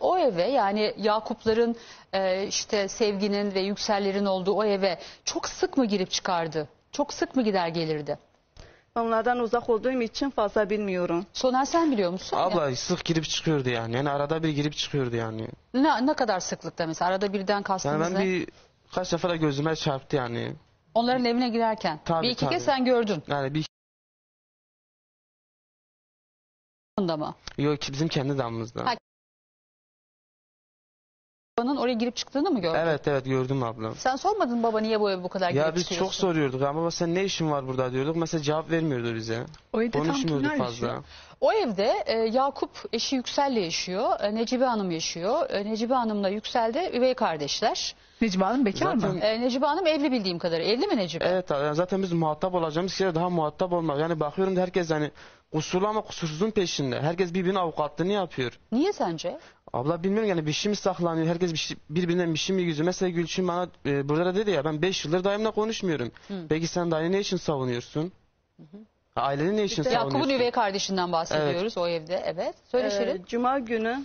o eve, yani Yakupların işte Sevgi'nin ve Yüksellerin olduğu o eve çok sık mı girip çıkardı? Çok sık mı gider gelirdi? Onlardan uzak olduğum için fazla bilmiyorum. Soner sen biliyor musun? Abla yani sık girip çıkıyordu yani. Yani arada bir girip çıkıyordu yani. Ne kadar sıklıkta mesela? Arada birden kastınız yani ben ne? Birkaç defa da gözüme çarptı yani. Onların evine girerken. Tabii, bir iki kez sen gördün. Yani bir onda mı? Yok ki bizim kendi damımızda. Babanın oraya girip çıktığını mı gördün? Evet evet gördüm ablam. Sen sormadın baba niye bu eve bu kadar girip çıkıyorsun? Ya biz çok soruyorduk ama baba sen ne işin var burada diyorduk. Mesela cevap vermiyordu bize. O evde konuşmuyorduk fazla. O evde Yakup eşi Yüksel'le yaşıyor. Necibe Hanım yaşıyor. Necibe Hanım'la Yüksel de üvey kardeşler. Necibe Hanım bekar mı? Necibe Hanım evli bildiğim kadarıyla. Evli mi Necibe? Evet zaten biz muhatap olacağımız kere daha muhatap olmaz. Yani bakıyorum da herkes hani kusurlu ama kusursuzun peşinde. Herkes birbirinin avukatlığını yapıyor. Niye sence? Abla bilmiyorum yani bir şey mi saklanıyor? Herkes birbirinden bir şey mi yüzüyor? Mesela Gülçin bana burada da dedi ya ben 5 yıldır dayımla konuşmuyorum. Hı. Peki sen dayını ne için savunuyorsun? Hı hı. Ailenin ne için savunuyorsun? Yakup'un üvey kardeşinden bahsediyoruz o evde. Evet. Söyle Şerif. Cuma günü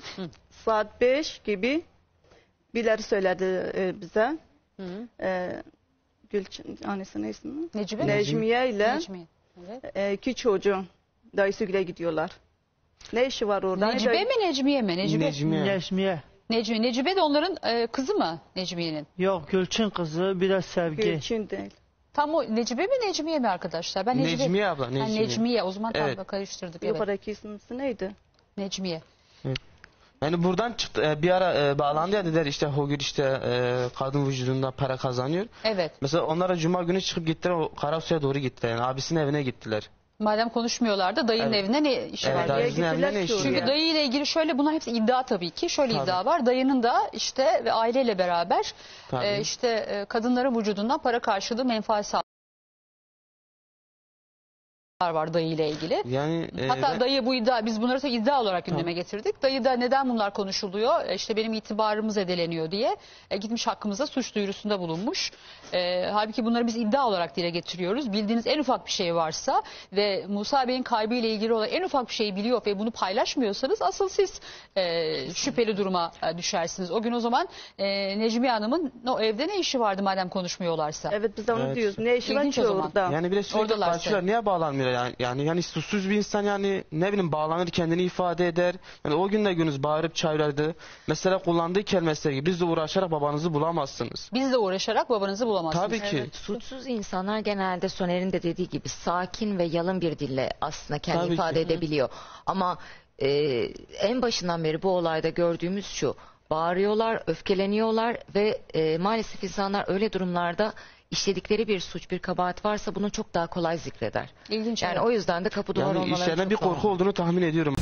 saat 5 gibi birileri söyledi bize. Hı hı. Gülçin annesinin ismi. Necmiye ile iki çocuğu dayısı güle gidiyorlar. Ne işi var orada? Necibe mi Necmiye mi? Necmiye. Necibe de onların kızı mı Necmiye'nin? Yok Gülçin kızı biraz Sevgi. Gülçin değil. Tam o Necibe mi Necmiye mi arkadaşlar? Ben Necmiye abla. Necmiye. O zaman tam da karıştırdık. Yukarıdaki ismisi neydi? Necmiye. Hı. Yani buradan çıktı bir ara bağlandı ya dediler işte Hogül işte kadın vücudunda para kazanıyor. Evet. Mesela onlara cuma günü çıkıp gittiler o Karasu'ya doğru gittiler. Yani abisinin evine gittiler. Madem konuşmuyorlardı dayının evine ne işi var? Çünkü dayıyla ilgili şöyle bunlar hepsi iddia tabii ki. Şöyle iddia var. Dayının da işte ve aileyle beraber işte kadınlara vücudundan para karşılığı menfaat sağlıyor. Var dayıyla ilgili. Yani, hatta dayı bu iddia, biz bunları da iddia olarak gündeme getirdik. Dayı da neden bunlar konuşuluyor? İşte benim itibarımız edeleniyor diye gitmiş hakkımızda suç duyurusunda bulunmuş. Halbuki bunları biz iddia olarak dile getiriyoruz. Bildiğiniz en ufak bir şey varsa ve Musa Bey'in kaybıyla ilgili olan en ufak bir şeyi biliyor ve bunu paylaşmıyorsanız asıl siz şüpheli duruma düşersiniz. O gün o zaman Necmiye Hanım'ın o evde ne işi vardı madem konuşmuyorlarsa? Evet biz de onu diyoruz. Ne işi var ki orada? Yani bir de sürekli karşılar. Niye bağlanmıyor? Yani susuz bir insan yani ne bileyim bağlanır kendini ifade eder. Yani o gün de günüz bağırıp çağırırdı. Mesela kullandığı kelimeler gibi biz de uğraşarak babanızı bulamazsınız. Biz de uğraşarak babanızı bulamazsınız. Tabii ki. Evet, suçsuz insanlar genelde Soner'in de dediği gibi sakin ve yalın bir dille aslında kendi ifade edebiliyor. Hı. Ama en başından beri bu olayda gördüğümüz şu. Bağırıyorlar, öfkeleniyorlar ve maalesef insanlar öyle durumlarda işledikleri bir suç, bir kabahat varsa bunu çok daha kolay zikreder. İlginç. Yani o yüzden de kapı duvar olmaları çok. Yani işlerine bir korku olduğunu tahmin ediyorum.